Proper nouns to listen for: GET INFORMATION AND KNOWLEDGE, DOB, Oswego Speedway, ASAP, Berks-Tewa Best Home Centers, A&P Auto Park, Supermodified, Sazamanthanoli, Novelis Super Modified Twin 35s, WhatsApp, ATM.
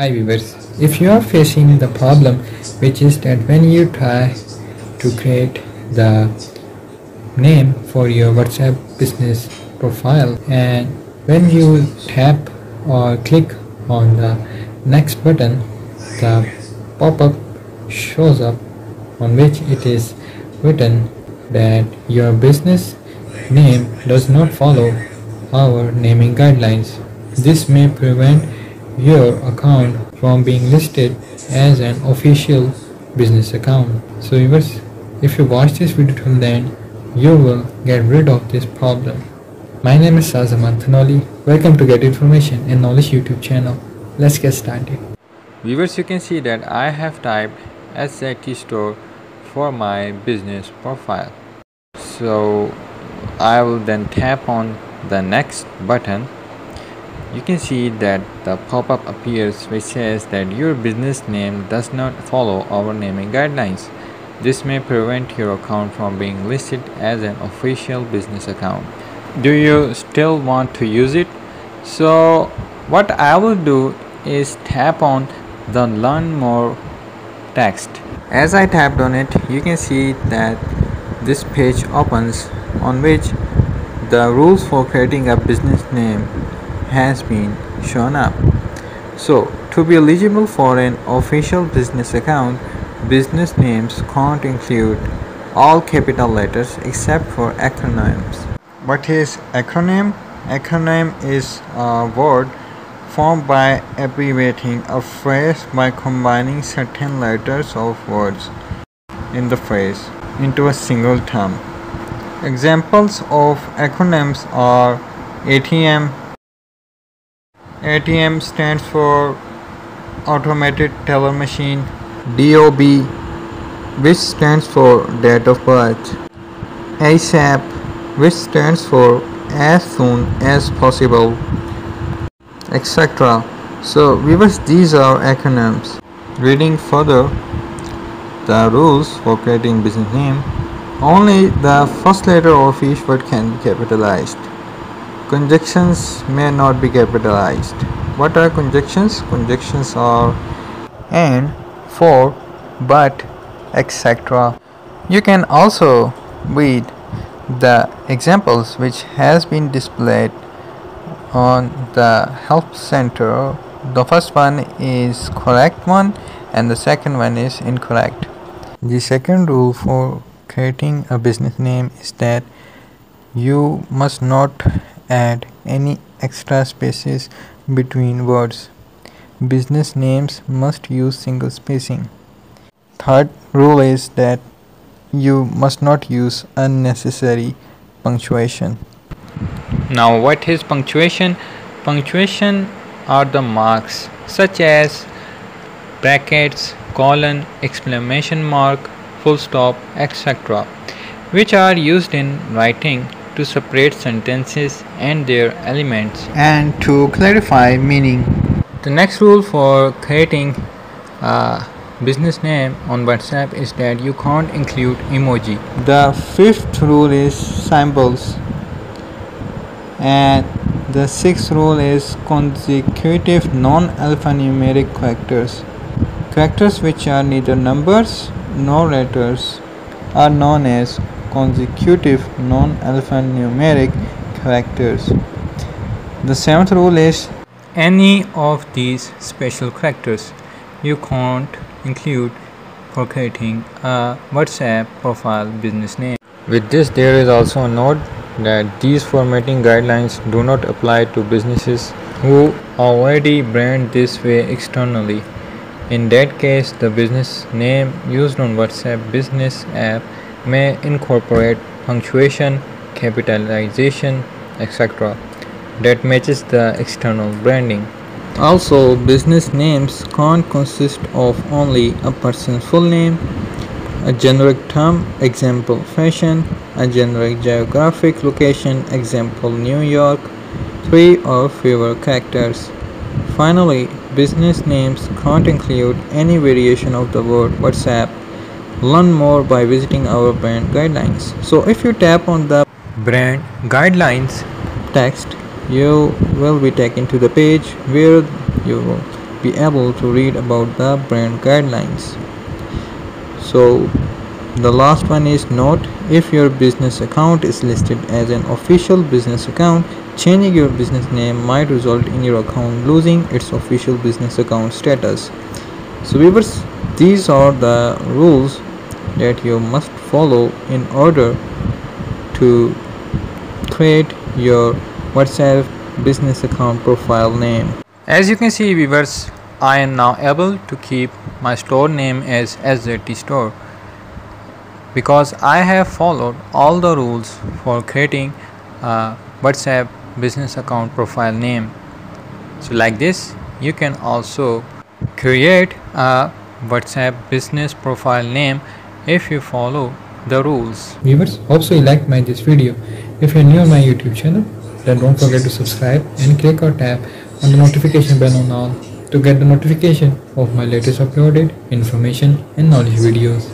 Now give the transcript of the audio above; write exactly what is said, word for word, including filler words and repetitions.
Hi viewers, if you are facing the problem which is that when you try to create the name for your WhatsApp business profile and when you tap or click on the next button, the pop-up shows up on which it is written that your business name does not follow our naming guidelines. This may prevent your account from being listed as an official business account. So viewers, if you watch this video till the end, you will get rid of this problem. My name is Sazamanthanoli. Welcome to Get Information and Knowledge YouTube channel. Let's get started. Viewers, you can see that I have typed S Z T store for my business profile. So I will then tap on the next button. You can see that the pop-up appears which says that your business name does not follow our naming guidelines. This may prevent your account from being listed as an official business account. Do you still want to use it? So what I will do is tap on the learn more text. As I tapped on it, you can see that this page opens on which the rules for creating a business name has been shown up. So to be eligible for an official business account, business names can't include all capital letters except for acronyms. What is acronym? Acronym is a word formed by abbreviating a phrase by combining certain letters of words in the phrase into a single term. Examples of acronyms are A T M. A T M stands for Automated Teller Machine. D O B, which stands for Date of Birth. ASAP, which stands for As Soon As Possible, et cetera. So viewers, these are acronyms. Reading further the rules for creating business name, only the first letter of each word can be capitalized. Conjunctions may not be capitalized. What are conjunctions? Conjunctions are and, for, but, et cetera. You can also read the examples which has been displayed on the help center. The first one is correct one and the second one is incorrect. The second rule for creating a business name is that you must not add any extra spaces between words. Business names must use single spacing. Third rule is that you must not use unnecessary punctuation. Now what is punctuation? Punctuation are the marks such as brackets, colon, exclamation mark, full stop, et cetera, which are used in writing to separate sentences and their elements and to clarify meaning. The next rule for creating a business name on WhatsApp is that you can't include emoji. The fifth rule is symbols and the sixth rule is consecutive non-alphanumeric characters. Characters which are neither numbers nor letters are known as consecutive non-alphanumeric characters. The seventh rule is any of these special characters you can't include for creating a WhatsApp profile business name. With this, there is also a note that these formatting guidelines do not apply to businesses who already brand this way externally. In that case, the business name used on WhatsApp business app may incorporate punctuation, capitalization, et cetera that matches the external branding. Also, business names can't consist of only a person's full name, a generic term, example fashion, a generic geographic location, example New York, three or fewer characters. Finally, business names can't include any variation of the word WhatsApp. Learn more by visiting our brand guidelines. So if you tap on the brand guidelines text, you will be taken to the page where you will be able to read about the brand guidelines. So the last one is note: if your business account is listed as an official business account, changing your business name might result in your account losing its official business account status. So viewers, these are the rules that you must follow in order to create your WhatsApp business account profile name. As you can see viewers, I am now able to keep my store name as S Z T Store because I have followed all the rules for creating a WhatsApp business account profile name. So like this, you can also create a WhatsApp business profile name if you follow the rules. Viewers, hope so you liked my this video. If you are new on my YouTube channel, then don't forget to subscribe and click or tap on the notification bell on all to get the notification of my latest uploaded information and knowledge videos.